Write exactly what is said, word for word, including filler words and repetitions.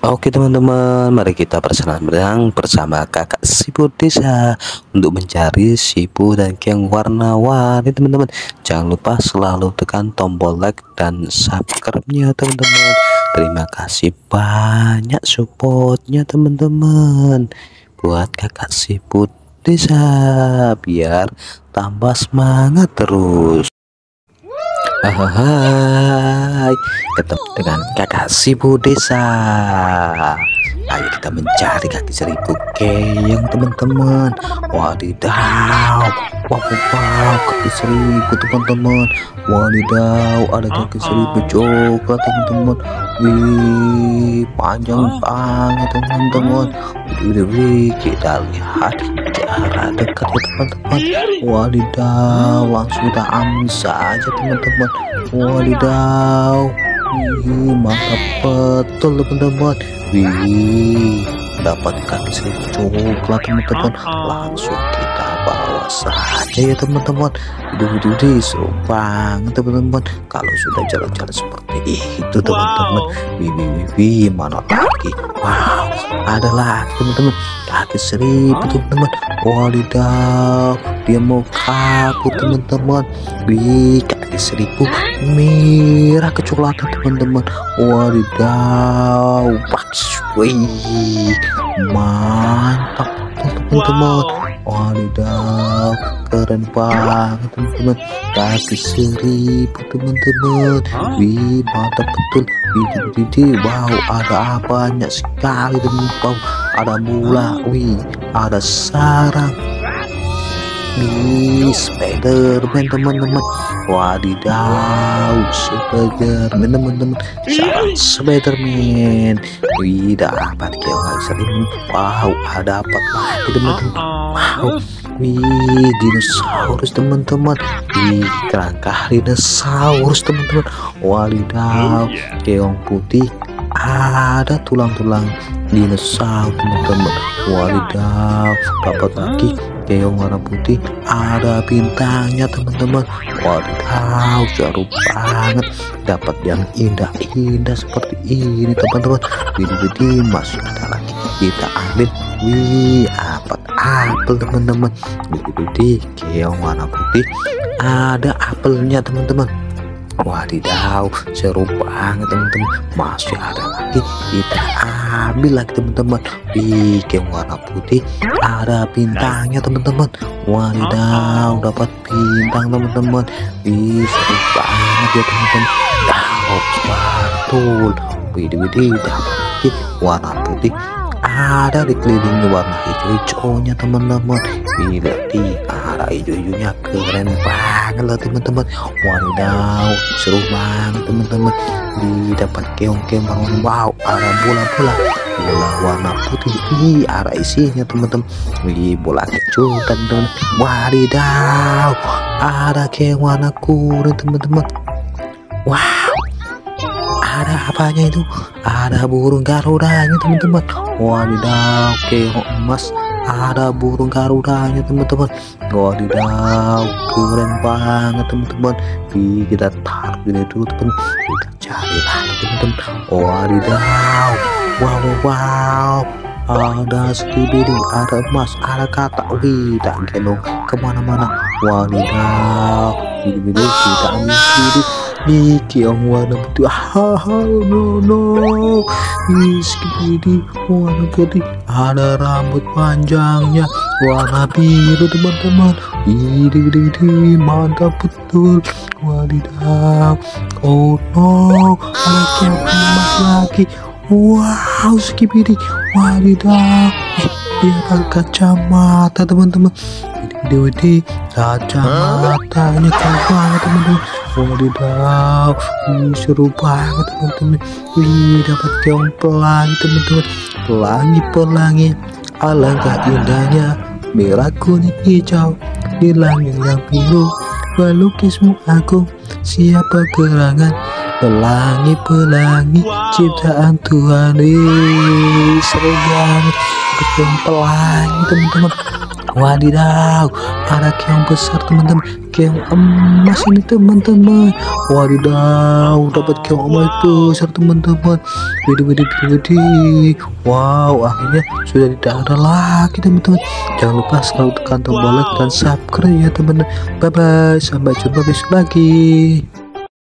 Oke teman-teman, mari kita perjalanan berenang bersama kakak Siput Desa untuk mencari siput dan keong warna-warni teman-teman. Jangan lupa selalu tekan tombol like dan subscribe-nya teman-teman. Terima kasih banyak supportnya teman-teman buat kakak Siput Desa biar tambah semangat terus. Hai, ketemu dengan kakak Siput Desa. Ayo kita mencari kaki seribu keong teman-teman. Wadidaw, wow, wow, kaki seribu teman-teman. Wadidaw, ada kaki seribu juga teman-teman. Wih, panjang banget teman-teman. Wih, wih, kita lihat jarak dekat ya teman-teman. Wadidaw, langsung kita ambil saja teman-teman. Wadidaw, wih, mantap betul teman-teman. Wih, dapat kaki seribu coklat teman-teman. Langsung kita bawa saja ya teman-teman. Duh duh duh, seru banget teman-teman kalau sudah jalan-jalan seperti itu teman-teman. Wih, wih, wih, mana lagi? Wow, ada lagi teman-teman, kaki seribu teman-teman. Wadidaw, dia mau kabur teman-teman. Wih, kaki seribu merah kecoklatan teman-teman. Wadidaw, wih, mantap teman-teman. Wadidaw, keren banget teman-teman, kaki seribu teman-teman. Wih, mantap betul. Wih, wow, ada banyak sekali teman-teman. Ada mula, wih, ada sarang, wih, Spider-Man teman-teman. Wadidaw, Spider-Man teman-teman, sarang Spider-Man. Wih, dapat keong seribu. Wow, ada apa lagi teman-teman? Wow, wih, dinosaurus teman-teman. Wih, kerangka dinosaurus teman-teman. Wadidaw, keong putih, ada tulang-tulang dinosaurus teman-teman. Wadidaw, dapat lagi keong warna putih, ada bintangnya teman-teman. Wadidaw, seru banget, dapat yang indah-indah seperti ini teman-teman. Wih, masih ada lagi, kita ambil. Wih, apa apel teman-teman. Wih, keong warna putih, ada apelnya teman-teman. Wadidaw, seru banget teman-teman. Masih ada lagi, kita ambil lagi teman-teman. Wih, keong warna putih, ada bintangnya teman-teman. Wadidaw, dapat bintang teman-teman. Wih, seru banget ya teman-teman. Wow, betul. Wih, dapat lagi warna putih, ada dikelilingi warna hijau-hijaunya teman-teman. Bila di arah hijau-hijaunya keren banget lah teman-teman. Wadidaw, seru banget teman-teman. Didapat keong-keong bangun, wow, arah bola-bola, bola warna putih di arah isinya teman-teman. Di bola hijau teman-teman. Wadidaw, ada keong warna kuning teman-teman. Wow, ada apanya itu? Ada burung garudanya teman-teman. Wadidaw, keong emas, ada burung garudanya teman-teman. Wadidaw, keren banget teman-teman. Kita taruh ini dulu teman-teman, kita cari lagi teman-teman. Wadidaw, wow, wow, ada stibidi, ada emas, ada kata. Wih, tak gelong kemana-mana. Wadidaw, ini kita ambil diri. Nih, keong warna putih, haha, no no. Nih, skibidi warna putih, ada rambut panjangnya warna biru teman-teman. Ini mantap betul. Wadidaw, oh no, ada keong emas lagi. Wow, skibidi, wadidaw, dia pakai kacamata teman-teman. Dewi, kacamatanya keren banget teman-teman. Wadidaw, wih, seru banget teman-teman. Wih, dapat keong pelangi teman-teman. Pelangi-pelangi, alangkah indahnya, merah, kuning, hijau, di langit yang biru, melukismu aku, siapa gerangan. Pelangi-pelangi, ciptaan Tuhan. Wih, seru banget, keong pelangi teman-teman. Wadidaw, ada keong besar teman-teman. keong emas ini teman-teman. Wadidaw, dapat keong emas besar teman-teman. Widih widih widih widih. Wow, akhirnya sudah tidak ada lagi teman-teman. Jangan lupa selalu tekan tombol like dan subscribe ya teman-teman. Bye bye, sampai jumpa besok lagi.